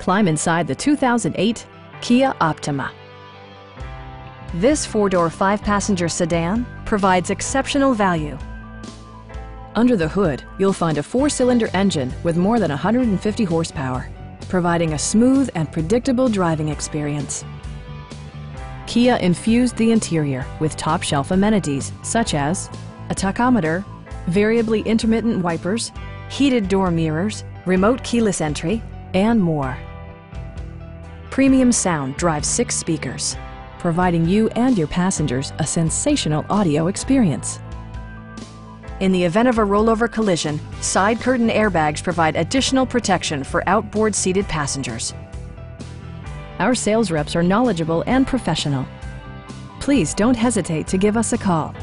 Climb inside the 2008 Kia Optima. This four-door, five-passenger sedan provides exceptional value. Under the hood, you'll find a four-cylinder engine with more than 150 horsepower, providing a smooth and predictable driving experience. Kia infused the interior with top-shelf amenities such as a tachometer, variably intermittent wipers, heated door mirrors, remote keyless entry, and more. Premium sound drives 6 speakers, providing you and your passengers a sensational audio experience. In the event of a rollover collision, side curtain airbags provide additional protection for outboard seated passengers. Our sales reps are knowledgeable and professional. Please don't hesitate to give us a call.